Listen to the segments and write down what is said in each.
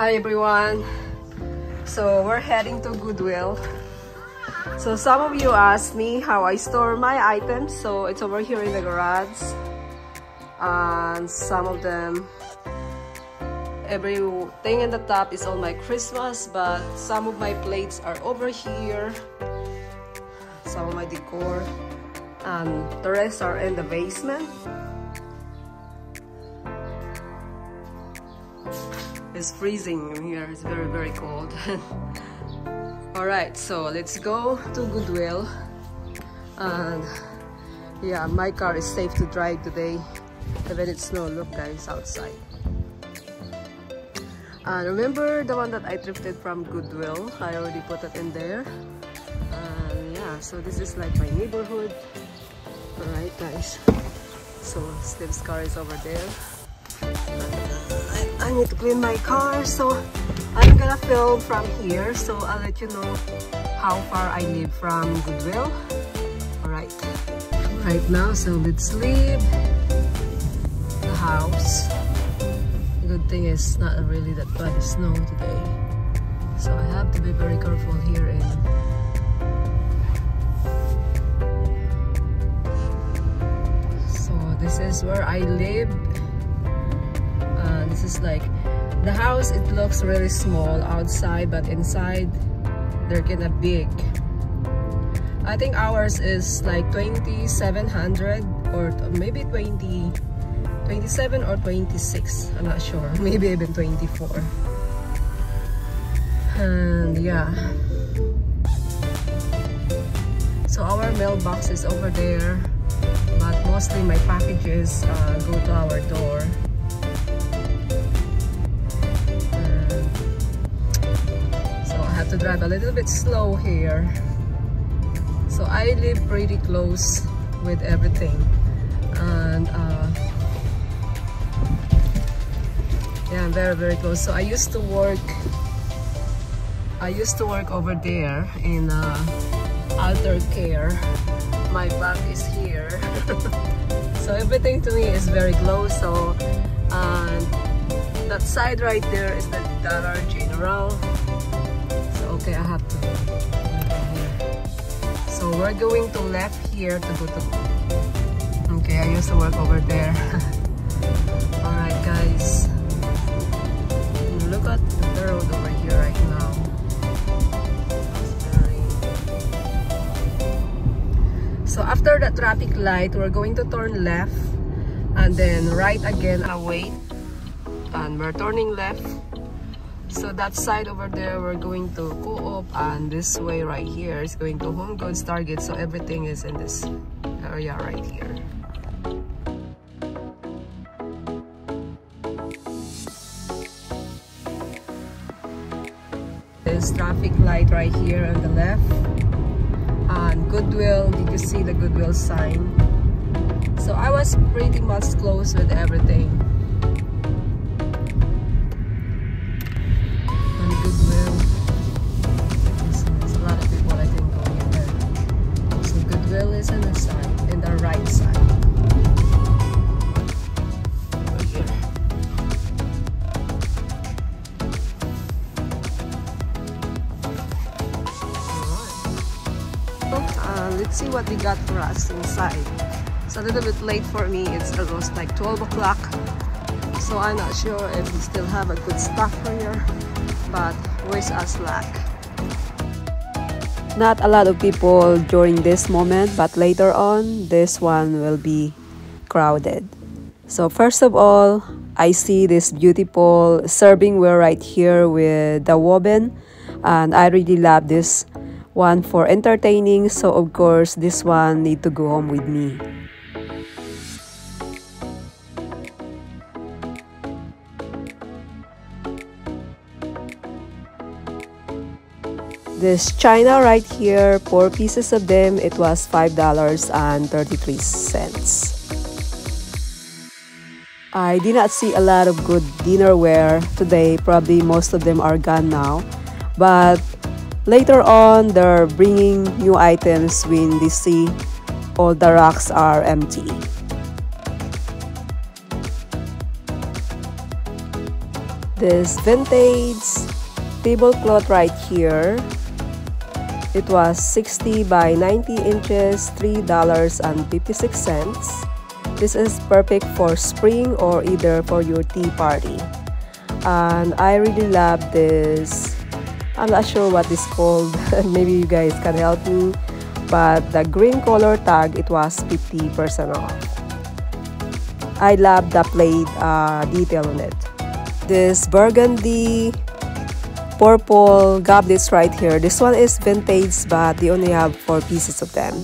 Hi everyone. So we're heading to Goodwill. So some of you asked me how I store my items. So it's over here in the garage. And some of them, everything in the top is all my Christmas, but some of my plates are over here. Some of my decor. And the rest are in the basement. It's freezing in here. It's very, very cold. Alright, so let's go to Goodwill. And yeah, my car is safe to drive today. Even it's snow. Look guys, outside. And remember the one that I thrifted from Goodwill? I already put it in there. So this is like my neighborhood. Alright guys, so Steve's car is over there. I need to clean my car, so I'm gonna film from here, so I'll let you know how far I live from Goodwill. Alright, right now, so let's leave the house. The good thing is not really that bad snow today, so I have to be very careful here in . This is where I live. This is like the house. It looks really small outside, but inside they're kinda big. I think ours is like 2,700 or maybe 27 or 26. I'm not sure. Maybe even 24. And yeah. So our mailbox is over there. But mostly my packages go to our door. So I have to drive a little bit slow here. So I live pretty close with everything. And yeah, I'm very, very close. So I used to work over there in elder care. My back is here. So everything to me is very close. So that side right there is the Dollar General. So okay, I have to go here. So we're going to left here to go to. Okay, I used to work over there. Alright guys, look at the road over here right now. So after the traffic light, we're going to turn left and then right again away. And we're turning left. So that side over there, we're going to Co-op, and this way right here is going to HomeGoods, Target. So everything is in this area right here. There's traffic light right here on the left. And Goodwill, did you see the Goodwill sign? So I was pretty much close with everything. And Goodwill, there's a lot of people I think going there. So Goodwill is on the side, in the right side. Over here. Alright. Let's see what they got for us inside. It's a little bit late for me. It's almost like 12 o'clock. So I'm not sure if we still have a good stock here. But wish us luck. Not a lot of people during this moment, but later on, this one will be crowded. So first of all, I see this beautiful servingware right here with the woven. And I really love this one for entertaining, so of course this one need to go home with me. This china right here, 4 pieces of them, it was $5.33. I did not see a lot of good dinnerware today, probably most of them are gone now, but later on, they're bringing new items when they see all the racks are empty. this vintage tablecloth right here. It was 60 by 90 inches, $3.56. This is perfect for spring or either for your tea party. And I really love this. I'm not sure what it's called. Maybe you guys can help me. But the green color tag, it was 50% off. I love the plate detail on it. This burgundy purple goblets right here. This one is vintage, but they only have 4 pieces of them.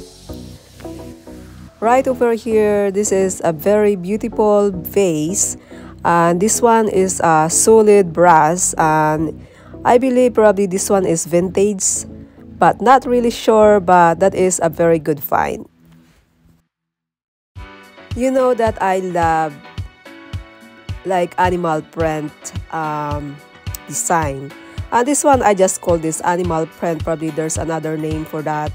Right over here, this is a very beautiful vase, and this one is a solid brass, and I believe probably this one is vintage, but not really sure, but that is a very good find. You know that I love like animal print design. And this one, I just call this animal print. Probably there's another name for that.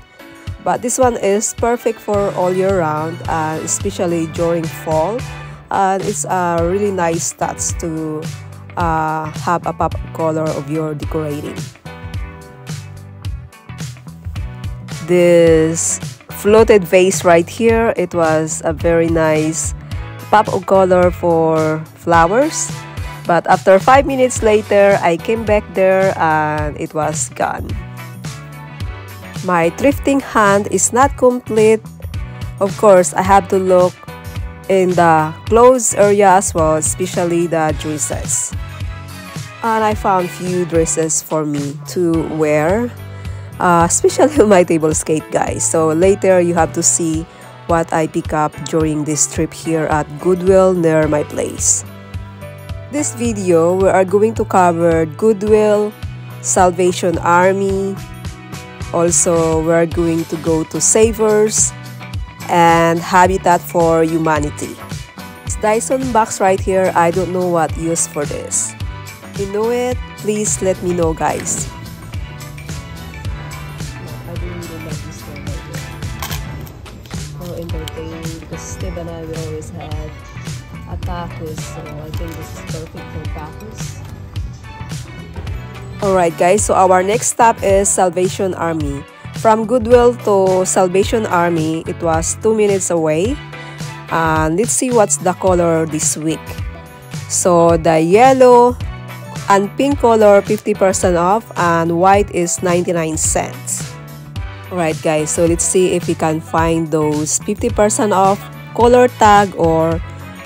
But this one is perfect for all year round, especially during fall. And it's a really nice touch to have a pop color of your decorating. This floated vase right here, it was a very nice pop of color for flowers. But after 5 minutes later, I came back there and it was gone. My thrifting hunt is not complete. Of course, I have to look in the clothes area as well, especially the dresses. And I found few dresses for me to wear, especially on my Tablescape, guys. So later, you have to see what I pick up during this trip here at Goodwill near my place. This video, we are going to cover Goodwill, Salvation Army, also we are going to go to Savers, and Habitat for Humanity. This Dyson box right here, I don't know what use for this. If you know it, please let me know, guys. I really don't like this one right here. More entertaining, because Steve and I will always have a tacos, so I think this is perfect for tacos. Alright guys, so our next stop is Salvation Army. From Goodwill to Salvation Army, it was 2 minutes away. And let's see what's the color this week. So the yellow and pink color 50% off, and white is 99¢. Alright guys, so let's see if we can find those 50% off color tag, or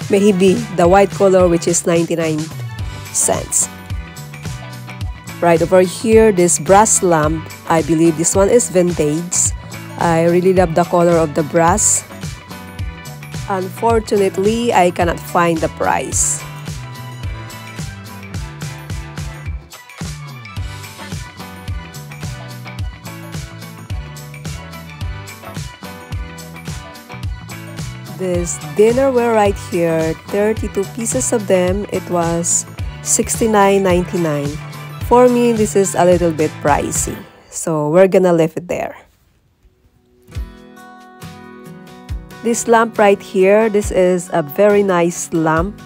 maybe the white color, which is 99¢. Right over here, this brass lamp, I believe this one is vintage. I really love the color of the brass. Unfortunately, I cannot find the price. This dinnerware right here, 32 pieces of them, it was $69.99. For me, this is a little bit pricey, so we're gonna leave it there. This lamp right here, this is a very nice lamp.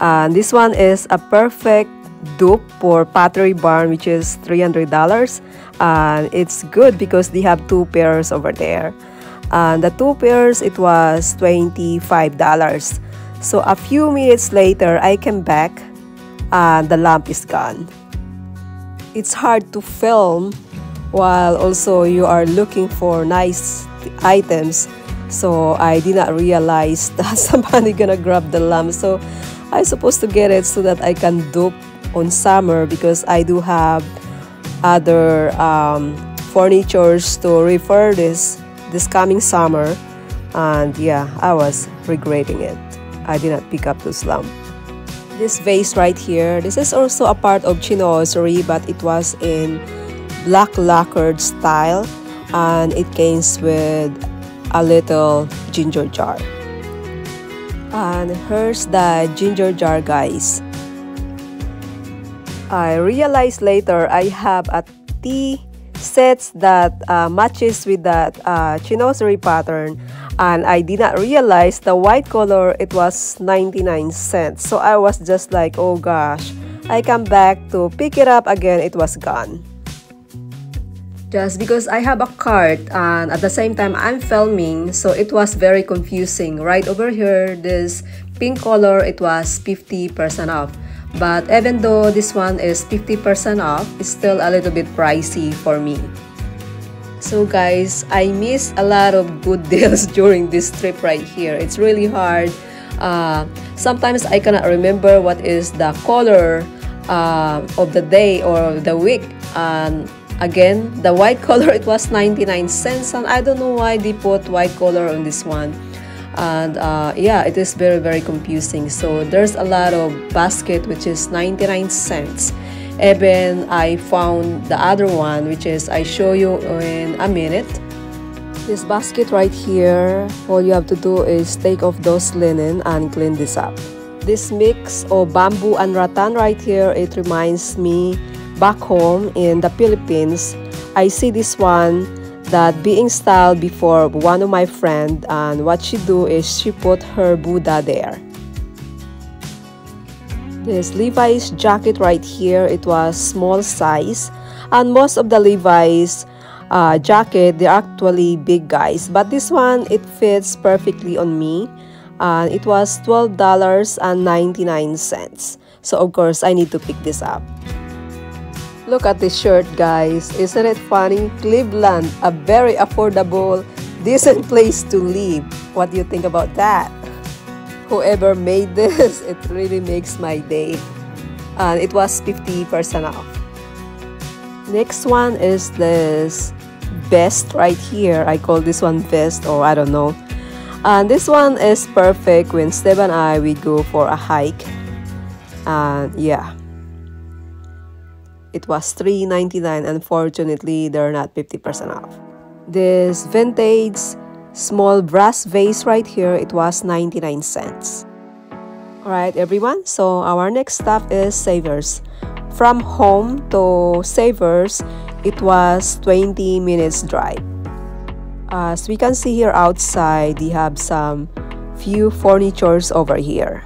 And this one is a perfect dupe for Pottery Barn, which is $300. And it's good because they have 2 pairs over there. And the 2 pairs, it was $25. So a few minutes later, I came back and the lamp is gone. It's hard to film while also you are looking for nice items. So I did not realize that somebody gonna grab the lamp. So I'm supposed to get it so that I can dupe on summer, because I do have other furnitures to refurbish this coming summer. And yeah, I was regretting it. I did not pick up those lamps. This vase right here, this is also a part of Chinoiserie, but it was in black lacquered style, and it came with a little ginger jar. And here's the ginger jar, guys. I realized later I have a tea sets that matches with that Chinoiserie pattern, and I did not realize the white color, it was 99¢. So I was just like, oh gosh, I come back to pick it up again, it was gone. Just because I have a cart and at the same time I'm filming, so it was very confusing. Right over here, this pink color, it was 50% off. But even though this one is 50% off, it's still a little bit pricey for me. So guys, I missed a lot of good deals during this trip right here. It's really hard. Sometimes I cannot remember what is the color of the day or the week. Again, the white color, it was 99 cents, and I don't know why they put white color on this one. And yeah, it is very, very confusing. So there's a lot of basket which is 99 cents. Even I found the other one, which is I show you in a minute. This basket right here, all you have to do is take off those linen and clean this up. This mix of bamboo and rattan right here, it reminds me back home in the Philippines. I see this one that being styled before one of my friend, and what she do is she put her Buddha there. This Levi's jacket right here, it was small size, and most of the Levi's jacket, they're actually big guys, but this one, it fits perfectly on me, and it was $12.99. So of course I need to pick this up. Look at this shirt, guys. Isn't it funny? Cleveland, a very affordable, decent place to live. What do you think about that? Whoever made this, it really makes my day. And it was 50% off. Next one is this vest right here. I call this one vest, or I don't know. And this one is perfect when Steve and I, we go for a hike. And yeah. It was $3.99. Unfortunately, they're not 50% off. This vintage small brass vase right here, it was 99 cents. Alright everyone, so our next stop is Savers. From home to Savers, it was 20 minutes drive. As we can see here outside, they have some few furnitures over here.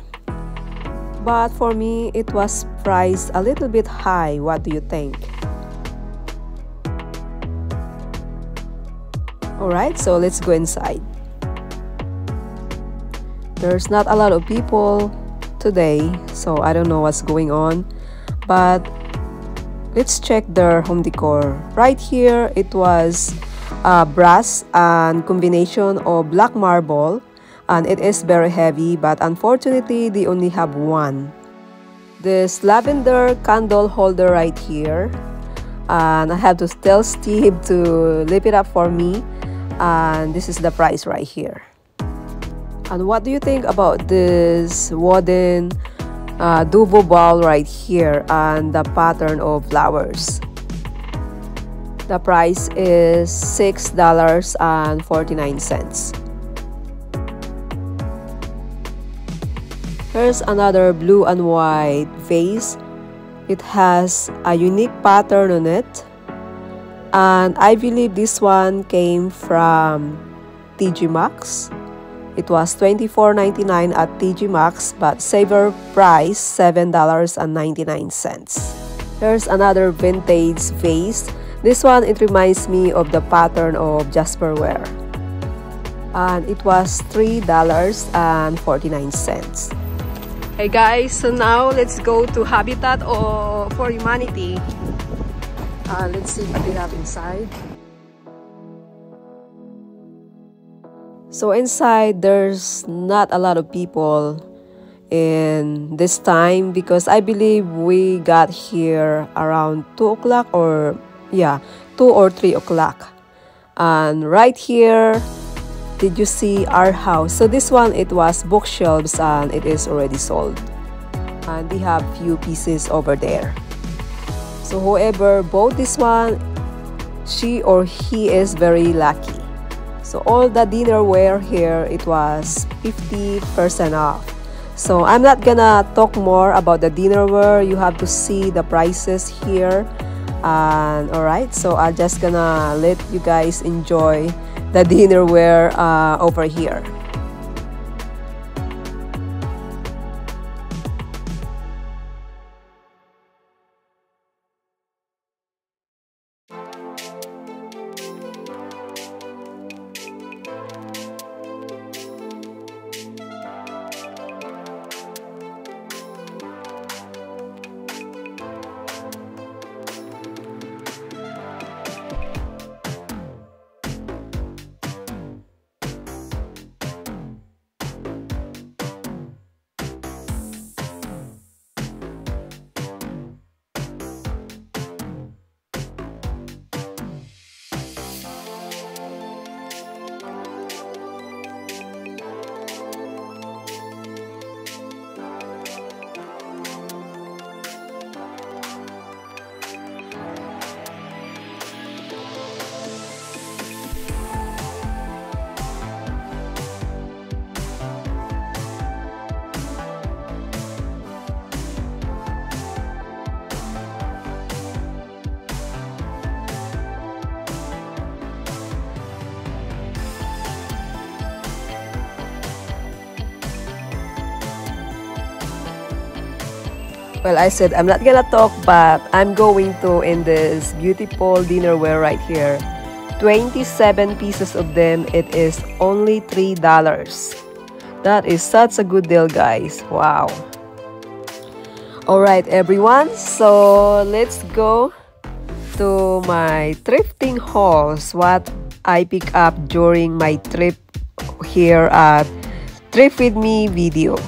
But for me, it was priced a little bit high. What do you think? Alright, so let's go inside. There's not a lot of people today, so I don't know what's going on. But let's check their home decor. Right here, it was brass and combination of black marble. And it is very heavy, but unfortunately, they only have one. This lavender candle holder right here. And I have to tell Steve to lift it up for me. And this is the price right here. And what do you think about this wooden dubo bowl right here and the pattern of flowers? The price is $6.49. Here's another blue and white vase. It has a unique pattern on it. And I believe this one came from TJ Maxx. It was $24.99 at TJ Maxx, but Saver price $7.99. Here's another vintage vase. This one, it reminds me of the pattern of Jasperware. And it was $3.49. Hey guys, so now let's go to Habitat for Humanity. Let's see what they have inside. So inside, there's not a lot of people in this time because I believe we got here around 2 o'clock, or yeah, 2 or 3 o'clock. And right here, did you see our house? So this one, it was bookshelves, and it is already sold. And we have few pieces over there. So whoever bought this one, she or he is very lucky. So all the dinnerware here, it was 50% off. So I'm not gonna talk more about the dinnerware. You have to see the prices here. And alright, so I'm just gonna let you guys enjoy the dinnerware over here. Well, I said I'm not gonna talk, but I'm going to in this beautiful dinnerware right here. 27 pieces of them. It is only $3. That is such a good deal, guys. Wow. Alright, everyone. So, let's go to my thrifting hauls. What I pick up during my trip here at Thrift With Me video.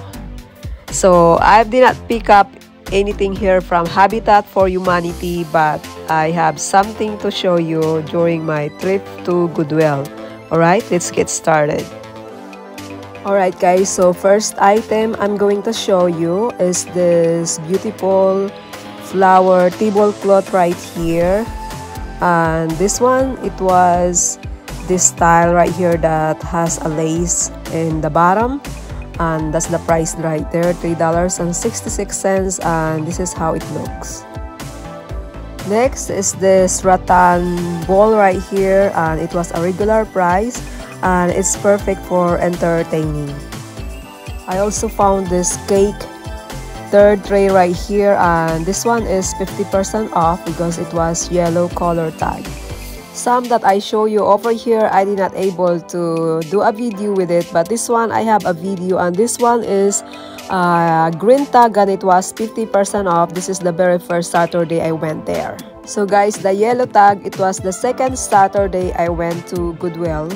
So, I did not pick up anything here from Habitat for Humanity, but I have something to show you during my trip to Goodwill. Alright, let's get started. Alright guys, so first item I'm going to show you is this beautiful flower tablecloth right here. And this one, it was this style right here that has a lace in the bottom. And that's the price right there, $3.66, and this is how it looks. Next is this rattan bowl right here, and it was a regular price, and it's perfect for entertaining. I also found this cake third tray right here, and this one is 50% off because it was yellow color tag. Some that I show you over here, I did not able to do a video with it, but this one I have a video, and this one is green tag, and it was 50% off. This is the very first Saturday I went there. So guys, the yellow tag, it was the second Saturday I went to Goodwill.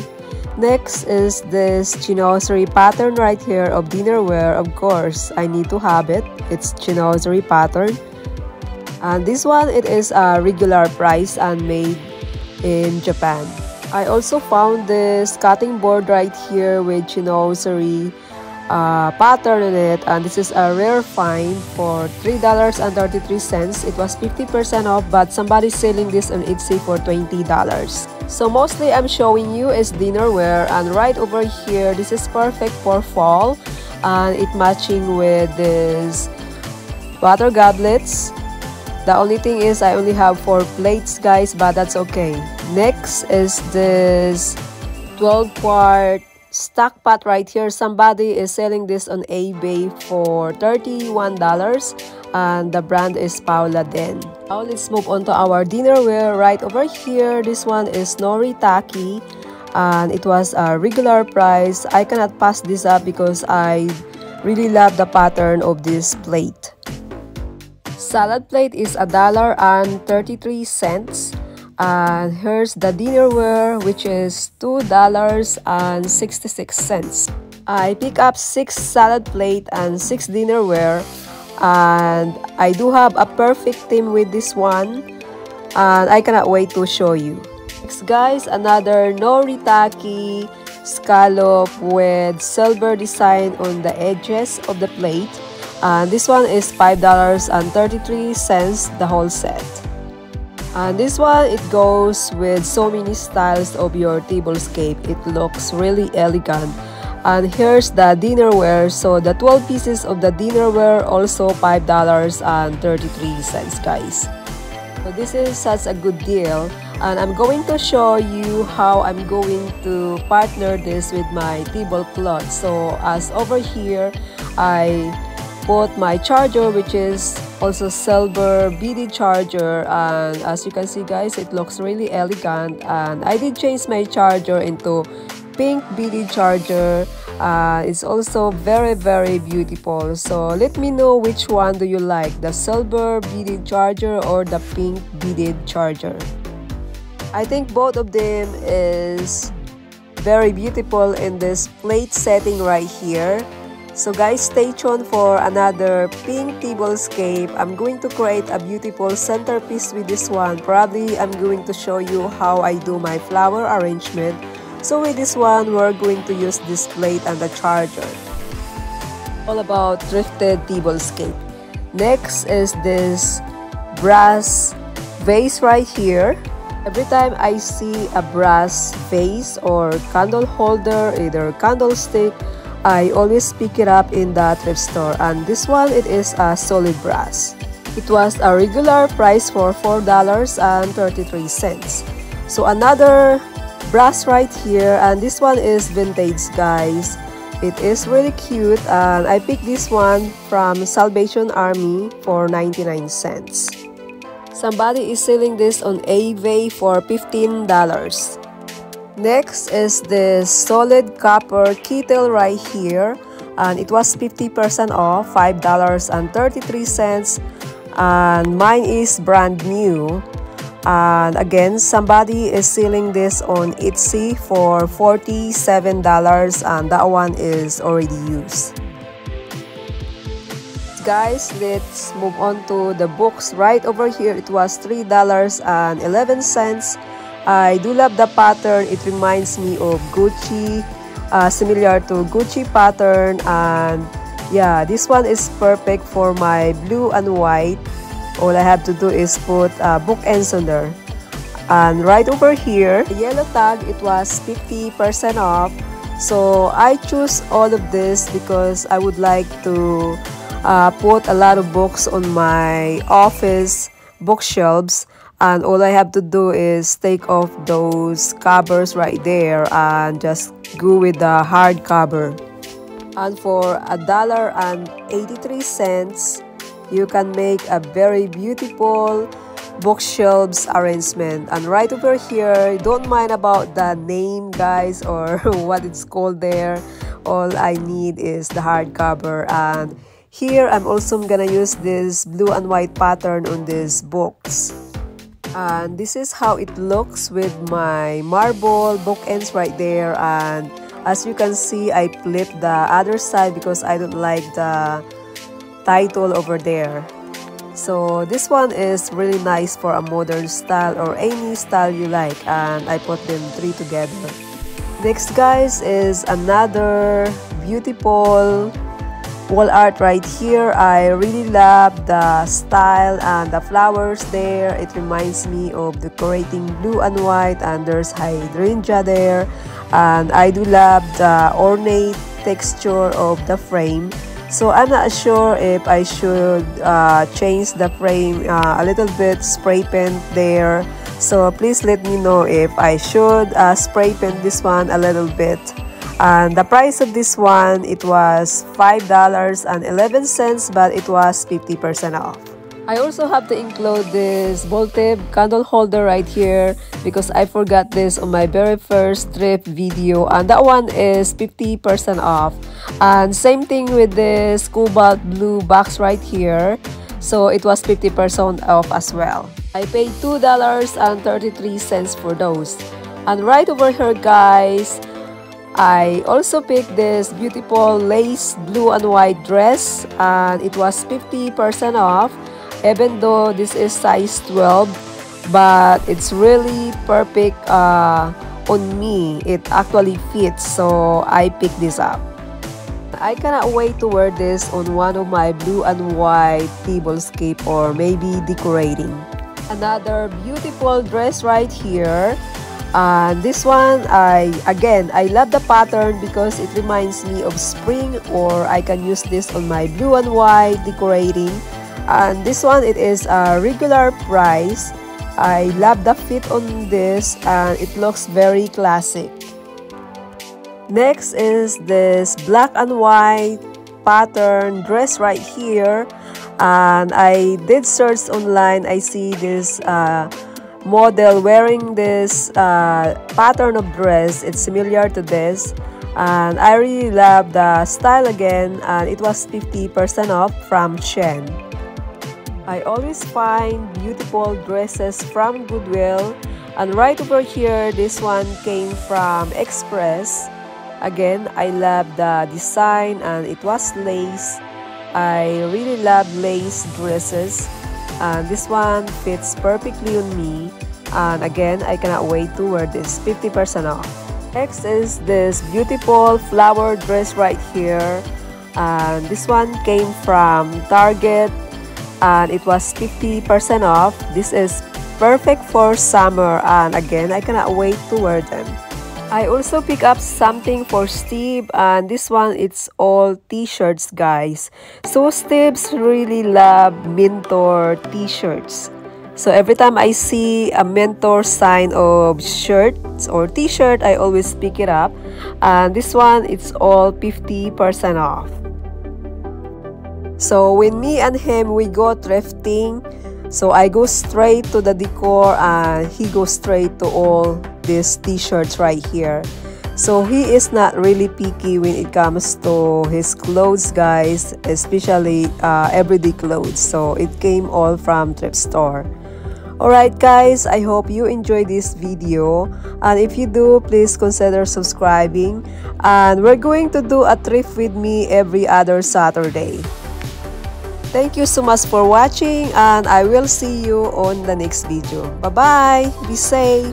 Next is this Chinoiserie pattern right here of dinnerware. Of course, I need to have it. It's Chinoiserie pattern, and this one, it is a regular price and made in Japan. I also found this cutting board right here with Chinoiserie pattern in it, and this is a rare find for $3.33. It was 50% off, but somebody's selling this on Etsy for $20. So mostly I'm showing you is dinnerware, and right over here, this is perfect for fall, and it matching with this water goblets. The only thing is I only have 4 plates, guys, but that's okay. Next is this 12-quart stock pot right here. Somebody is selling this on eBay for $31, and the brand is Paula Dean. Now let's move on to our dinnerware right over here. This one is Noritake, and it was a regular price. I cannot pass this up because I really love the pattern of this plate. Salad plate is $1.33, and here's the dinnerware, which is $2.66. I pick up 6 salad plate and 6 dinnerware, and I do have a perfect theme with this one, and I cannot wait to show you. Next guys, another Noritake scallop with silver design on the edges of the plate. And this one is $5.33, the whole set. And this one, it goes with so many styles of your tablescape. It looks really elegant. And here's the dinnerware. So the 12 pieces of the dinnerware, also $5.33, guys. So this is such a good deal. And I'm going to show you how I'm going to partner this with my tablecloth. So as over here, I bought my charger, which is also silver beaded charger, and as you can see guys, it looks really elegant. And I did change my charger into pink beaded charger. It's also very, very beautiful. So let me know which one do you like, the silver beaded charger or the pink beaded charger. I think both of them is very beautiful in this plate setting right here. So guys, stay tuned for another pink tablescape. I'm going to create a beautiful centerpiece with this one. Probably I'm going to show you how I do my flower arrangement. So with this one, we're going to use this plate and the charger. All about thrifted tablescape. Next is this brass vase right here. Every time I see a brass vase or candle holder, either candlestick, I always pick it up in the thrift store, and this one, it is a solid brass. It was a regular price for $4.33. So another brass right here, and this one is vintage, guys. It is really cute, and I picked this one from Salvation Army for 99 cents. Somebody is selling this on eBay for $15. Next is this solid copper kettle right here, and it was 50% off, $5.33, and mine is brand new. And again, somebody is selling this on Etsy for $47, and that one is already used. Guys, let's move on to the books. Right over here, it was $3.11. I do love the pattern. It reminds me of Gucci, similar to Gucci pattern. And yeah, this one is perfect for my blue and white. All I have to do is put bookends on there. And right over here, the yellow tag, it was 50% off. So I choose all of this because I would like to put a lot of books on my office bookshelves. And all I have to do is take off those covers right there and just go with the hard cover. And for $1.83, you can make a very beautiful bookshelves arrangement. And right over here, don't mind about the name, guys, or what it's called there. All I need is the hardcover. And here, I'm also gonna use this blue and white pattern on these books. And this is how it looks with my marble bookends right there. And as you can see, I flipped the other side because I don't like the title over there. So this one is really nice for a modern style or any style you like, and I put them three together. Next, guys, is another beautiful wall art right here. I really love the style and the flowers there. It reminds me of decorating blue and white, and there's hydrangea there, and I do love the ornate texture of the frame. So I'm not sure if I should change the frame a little bit, spray paint there. So please let me know if I should spray paint this one a little bit. And the price of this one, it was $5.11, but it was 50% off. I also have to include this Volteb candle holder right here because I forgot this on my very first trip video, and that one is 50% off. And same thing with this cobalt blue box right here, so it was 50% off as well. I paid $2.33 for those. And right over here, guys, I also picked this beautiful lace blue and white dress, and it was 50% off. Even though this is size 12, but it's really perfect on me. It actually fits, so I picked this up. I cannot wait to wear this on one of my blue and white tablescape or maybe decorating. Another beautiful dress right here. And this one, I love the pattern because it reminds me of spring, or I can use this on my blue and white decorating. And this one, it is a regular price. I love the fit on this, and it looks very classic. Next is this black and white pattern dress right here. And I did search online. I see this model wearing this pattern of dress. It's similar to this. And I really love the style again. And it was 50% off from Shein. I always find beautiful dresses from Goodwill. And right over here, this one came from Express. Again, I love the design, and it was lace. I really love lace dresses, and this one fits perfectly on me. And again, I cannot wait to wear this, 50% off. Next is this beautiful flower dress right here. And this one came from Target, and it was 50% off. This is perfect for summer, and again, I cannot wait to wear them. I also pick up something for Steve, and this one, it's all t-shirts, guys. So Steve's really love Mentor t-shirts. So every time I see a mentor sign of shirts or t-shirt, I always pick it up. And this one, it's all 50% off. So when me and him, we go thrifting. So I go straight to the decor and he goes straight to all these t-shirts right here. So he is not really picky when it comes to his clothes, guys, especially everyday clothes. So it came all from thrift store. Alright guys, I hope you enjoyed this video, and if you do, please consider subscribing. And we're going to do a thrift with me every other Saturday. Thank you so much for watching, and I will see you on the next video. Bye bye, be safe.